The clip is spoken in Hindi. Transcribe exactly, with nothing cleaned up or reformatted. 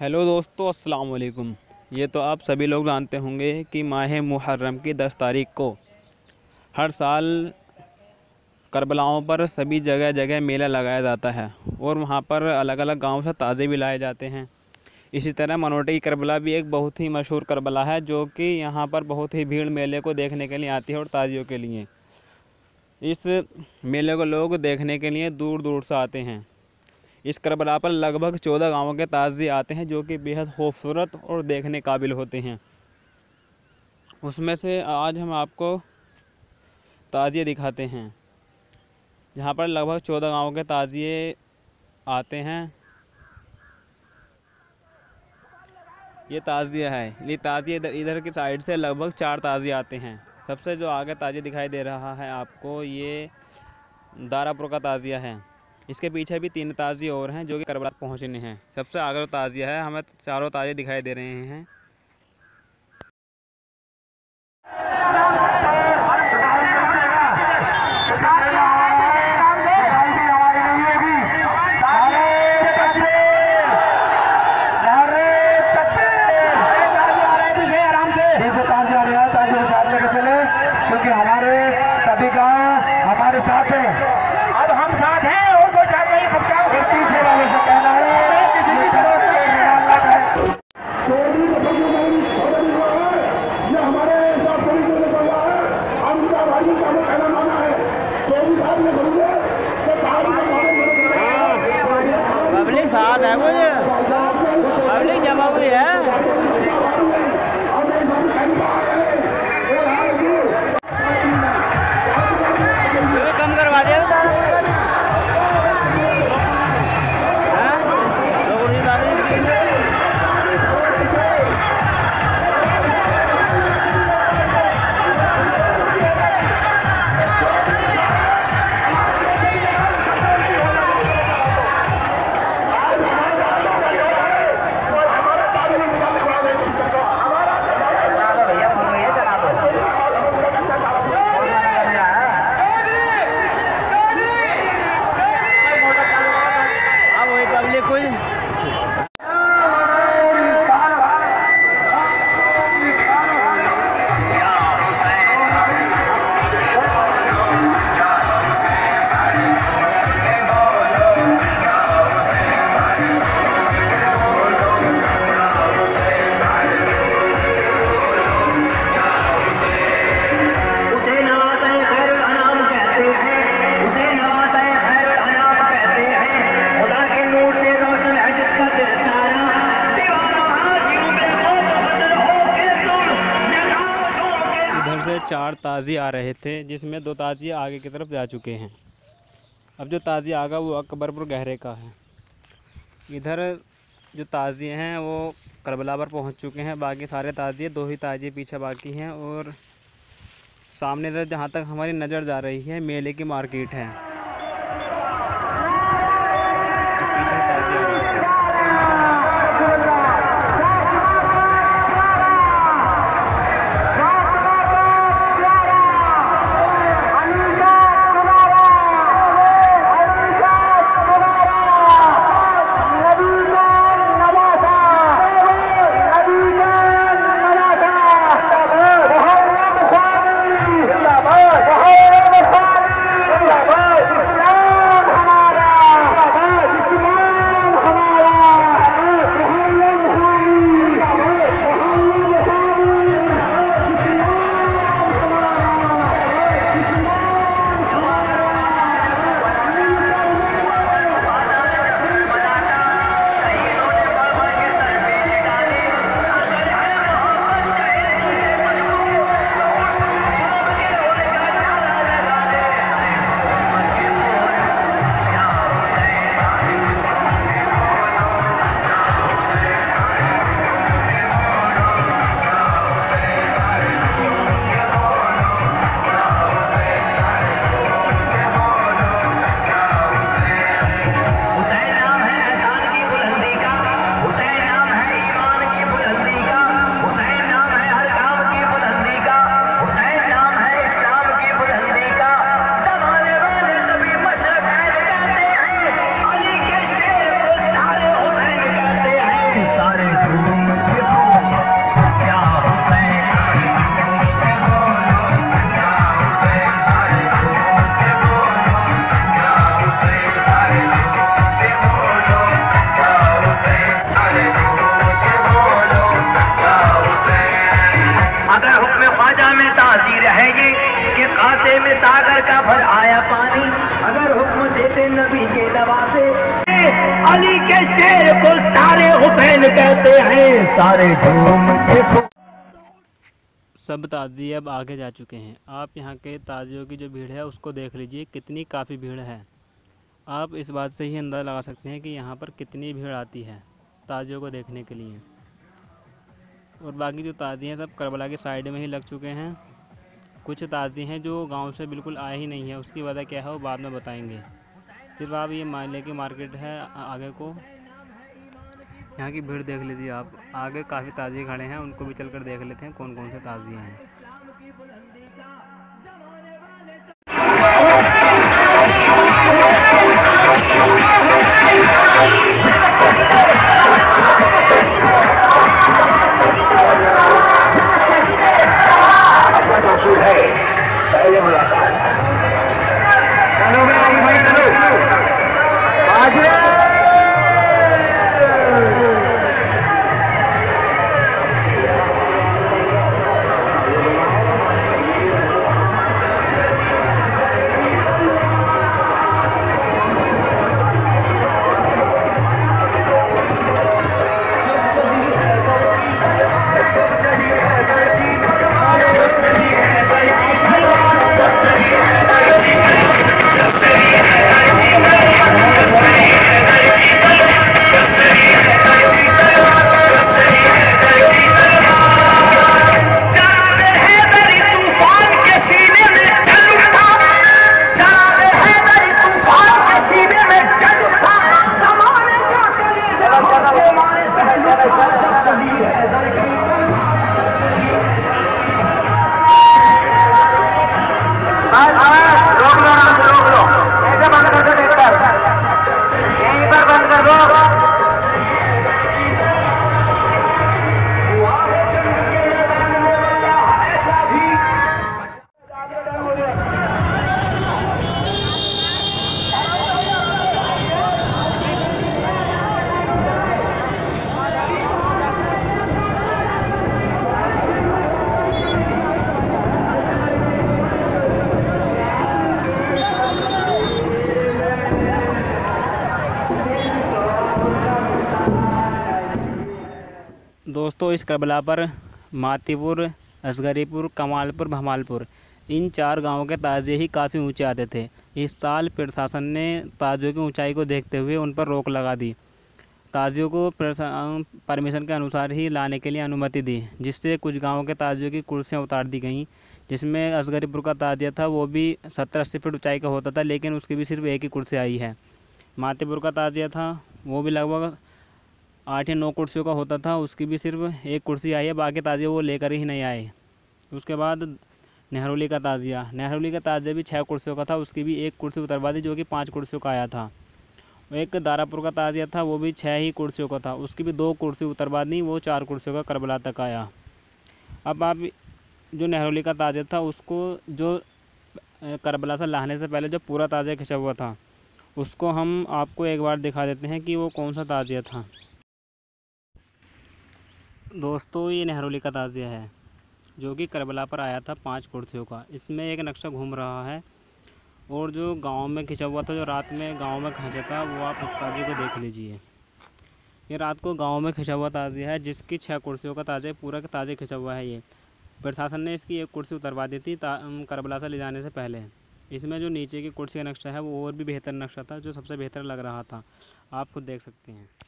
हेलो दोस्तों, अस्सलाम वालेकुम। ये तो आप सभी लोग जानते होंगे कि माह मुहर्रम की दस तारीख को हर साल करबलाओं पर सभी जगह जगह मेला लगाया जाता है और वहाँ पर अलग अलग गाँव से ताज़े भी लाए जाते हैं। इसी तरह मनोटा की करबला भी एक बहुत ही मशहूर करबला है, जो कि यहाँ पर बहुत ही भीड़ मेले को देखने के लिए आती है और ताजियों के लिए। इस मेले को लोग देखने के लिए दूर दूर से आते हैं। इस करबला पर लगभग चौदह गांवों के ताजिए आते हैं, जो कि बेहद खूबसूरत और देखने काबिल होते हैं। उसमें से आज हम आपको ताजिए दिखाते हैं। यहाँ पर लगभग चौदह गांवों के ताजिए आते हैं। ये ताजिया है। ये ताजिए इधर इधर की साइड से लगभग चार ताजिए आते हैं। सबसे जो आगे ताजिया दिखाई दे रहा है आपको, ये दारापुर का ताजिया है। इसके पीछे भी तीन ताजिए और हैं जो कि करबला पहुँचने हैं। सबसे आगे ताजिया है, हमें चारों ताजिए दिखाई दे रहे हैं। साथ है मुझे पब्लिक जमा हुई है। कम करवा दे चार ताज़ी आ रहे थे, जिसमें दो ताज़ी आगे की तरफ जा चुके हैं। अब जो ताज़ी आगा वो अकबरपुर गहरे का है। इधर जो ताज़ी हैं वो करबला पर पहुंच चुके हैं। बाकी सारे ताज़ी, दो ही ताज़ी पीछे बाकी हैं। और सामने इधर जहां तक हमारी नज़र जा रही है मेले की मार्केट है। को सारे हुसैन कहते हैं, सारे झूम के सब ताजी अब आगे जा चुके हैं। आप यहाँ के ताजियों की जो भीड़ है उसको देख लीजिए, कितनी काफ़ी भीड़ है। आप इस बात से ही अंदाज़ा लगा सकते हैं कि यहाँ पर कितनी भीड़ आती है ताजियों को देखने के लिए। और बाकी जो ताज़ी हैं सब करबला के साइड में ही लग चुके हैं। कुछ ताज़ी हैं जो गांव से बिल्कुल आए ही नहीं है, उसकी वजह क्या है वो बाद में बताएंगे। सिर्फ आप ये मान लें कि मार्केट है आगे को, यहाँ की भीड़ देख लीजिए आप। आगे काफ़ी ताज़ी खड़े हैं, उनको भी चलकर देख लेते हैं कौन कौन से ताज़ी हैं। दोस्तों इस करबला पर मातीपुर, असगरीपुर, कमालपुर, भमालपुर इन चार गांवों के ताज़े ही काफ़ी ऊंचे आते थे। इस साल प्रशासन ने ताजियों की ऊंचाई को देखते हुए उन पर रोक लगा दी। ताजियों को परमिशन के अनुसार ही लाने के लिए अनुमति दी, जिससे कुछ गांवों के ताजियों की कुर्सियां उतार दी गईं। जिसमें असगरीपुर का ताजिया था वो भी सत्तर अस्सी फीट ऊँचाई का होता था, लेकिन उसकी भी सिर्फ एक ही कुर्सी आई है। मातीपुर का ताजिया था वो भी लगभग आठ या नौ कुर्सियों का होता था, उसकी भी सिर्फ एक कुर्सी आई है, बाकी ताजिया वो लेकर ही नहीं आए। उसके बाद नेहरुली का ताजिया, नेहरुली का ताजिया भी छः कुर्सियों का था, उसकी भी एक कुर्सी उतरवा दी जो कि पाँच कुर्सियों का आया था। एक दारापुर का ताजिया था वो भी छः ही कुर्सियों का था, उसकी भी दो कुर्सी उतरवा दी, वो चार कुर्सियों का करबला तक आया। अब आप जो नेहरुली का ताजिया था उसको जो करबला से लाने से पहले जो पूरा ताजिया खिंचा हुआ था उसको हम आपको एक बार दिखा देते हैं कि वो कौन सा ताजिया था। दोस्तों ये नेहरुली का ताजिया है जो कि करबला पर आया था पांच कुर्सियों का। इसमें एक नक्शा घूम रहा है और जो गांव में खिंचा हुआ था, जो रात में गांव में खिंचा था, वो आप उस ताजिए को देख लीजिए। ये रात को गांव में खिंचा हुआ ताजिया है जिसकी छह कुर्सियों का ताजिया पूरा का ताजिया खिंचा हुआ है। ये प्रशासन ने इसकी एक कुर्सी उतरवा दी थी करबला से ले जाने से पहले। इसमें जो नीचे की कुर्सी का नक्शा है वो और भी बेहतर नक्शा था, जो सबसे बेहतर लग रहा था। आप खुद देख सकते हैं।